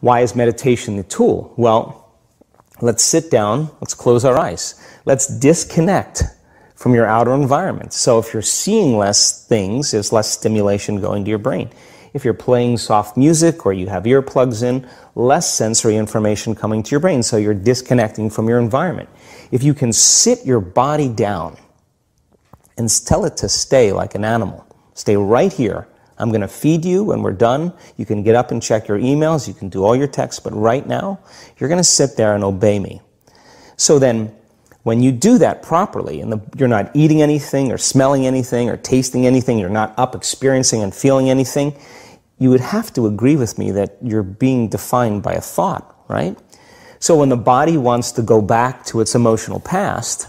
Why is meditation the tool? Well, let's sit down, let's close our eyes, let's disconnect from your outer environment. So if you're seeing less things, there's less stimulation going to your brain. If you're playing soft music or you have earplugs in, less sensory information coming to your brain, so you're disconnecting from your environment. If you can sit your body down and tell it to stay like an animal, stay right here, I'm going to feed you when we're done. You can get up and check your emails. You can do all your texts. But right now, you're going to sit there and obey me. So then when you do that properly and you're not eating anything or smelling anything or tasting anything, you're not up experiencing and feeling anything, you would have to agree with me that you're being defined by a thought, right? So when the body wants to go back to its emotional past,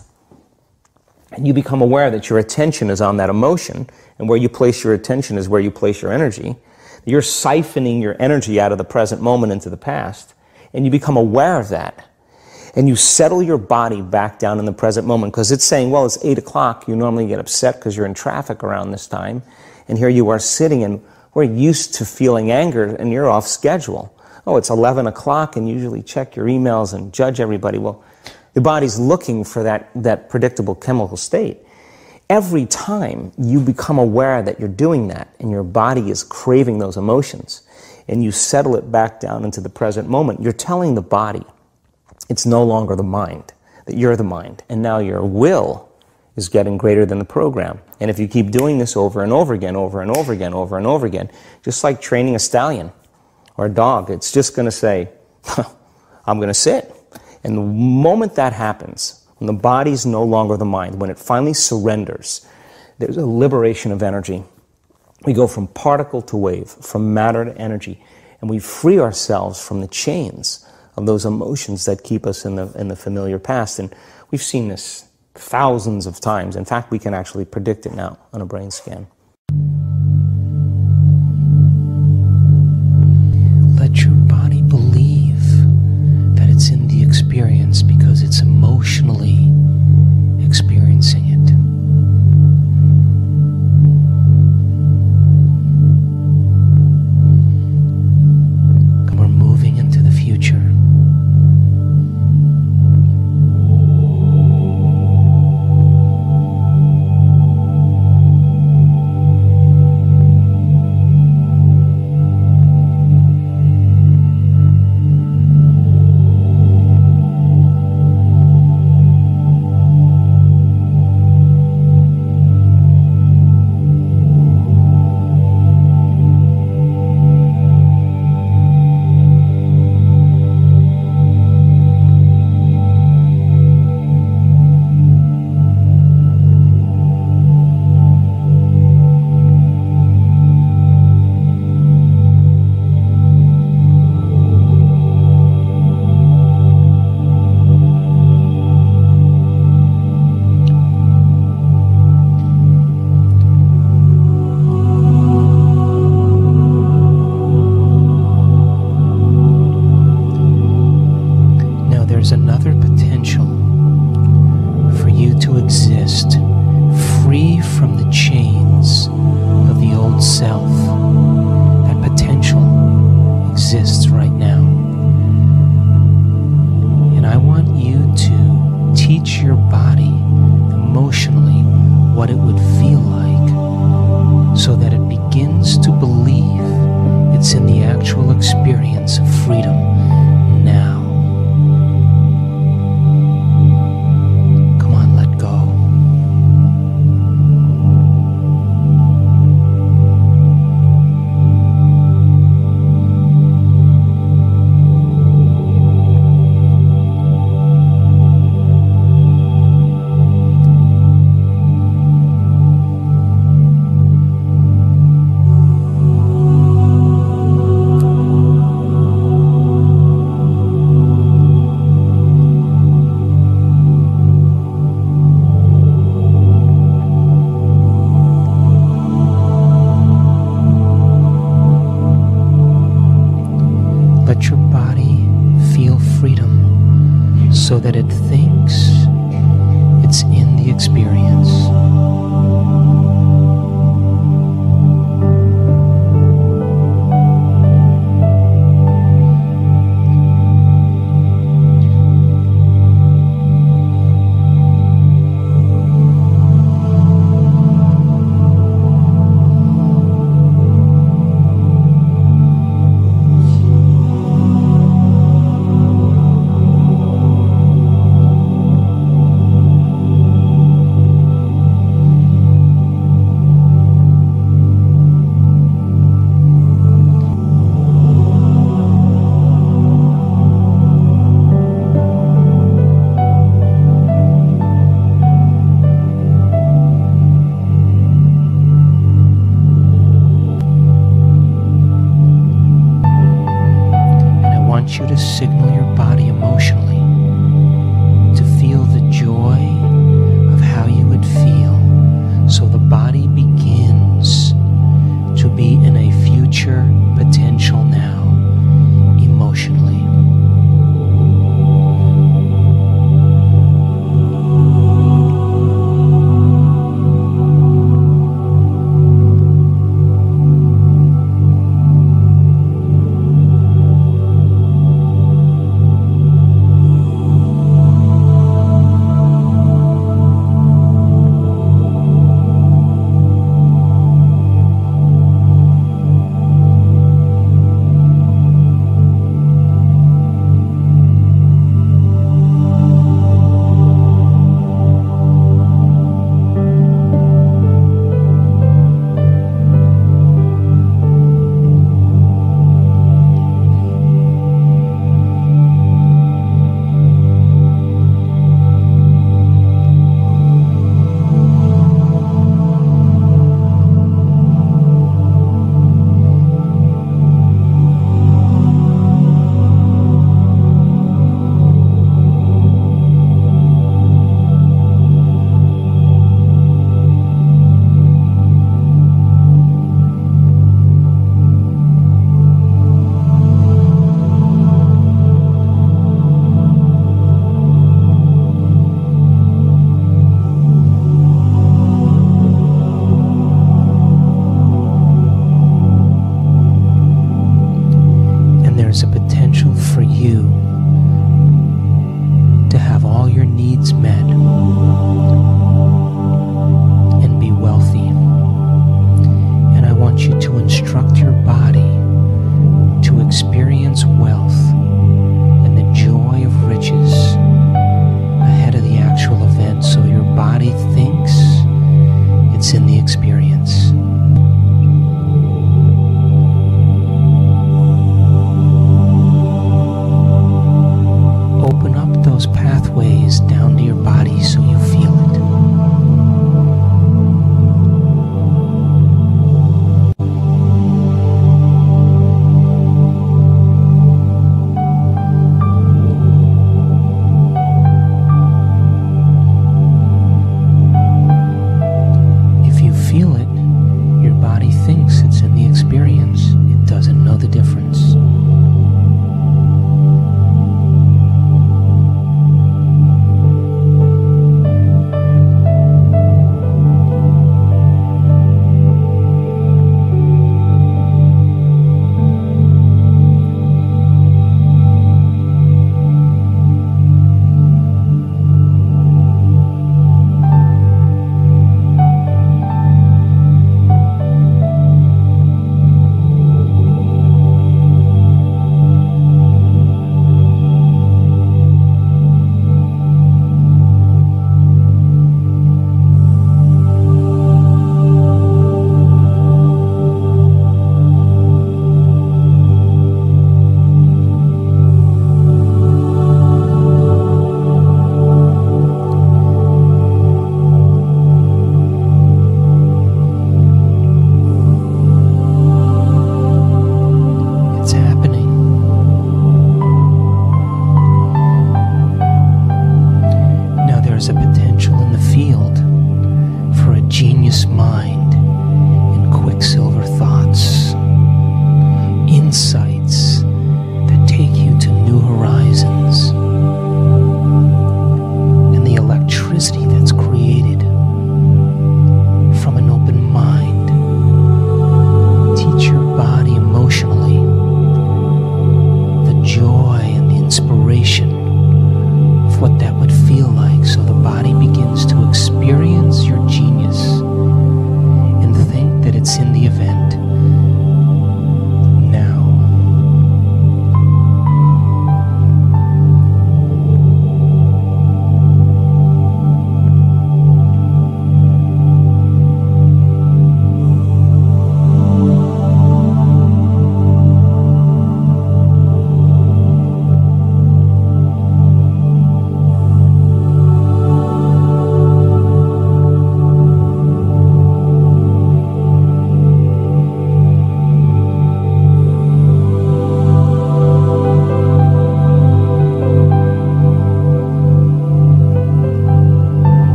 and you become aware that your attention is on that emotion, and where you place your attention is where you place your energy, you're siphoning your energy out of the present moment into the past, and you become aware of that. And you settle your body back down in the present moment, because it's saying, well, it's 8 o'clock, you normally get upset because you're in traffic around this time, and here you are sitting, and we're used to feeling anger, and you're off schedule. Oh, it's 11 o'clock, and you usually check your emails and judge everybody. Well, the body's looking for that predictable chemical state. Every time you become aware that you're doing that and your body is craving those emotions and you settle it back down into the present moment, you're telling the body it's no longer the mind, that you're the mind. And now your will is getting greater than the program. And if you keep doing this over and over again, over and over again, over and over again, just like training a stallion or a dog, it's just going to say, I'm going to sit. And the moment that happens, when the body's no longer the mind, when it finally surrenders, there's a liberation of energy. We go from particle to wave, from matter to energy, and we free ourselves from the chains of those emotions that keep us in the familiar past. And we've seen this thousands of times. In fact, we can actually predict it now on a brain scan. Let your body believe that it's in the experience because it's emotionally experiencing it. We're moving into the future. want you to signal your body emotionally, to feel the joy of how you would feel, so the body begins to be in a future potential now, emotionally. There's a potential for you to have all your needs met and be wealthy. And I want you to instruct your body to experience wealth and the joy of riches ahead of the actual event, so your body thinks it's in the experience.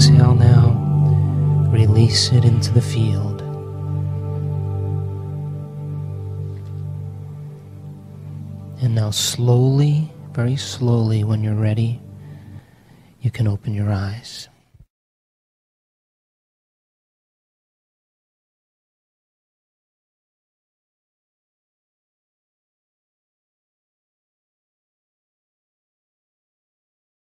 exhale now, release it into the field. And now slowly, very slowly, when you're ready, you can open your eyes.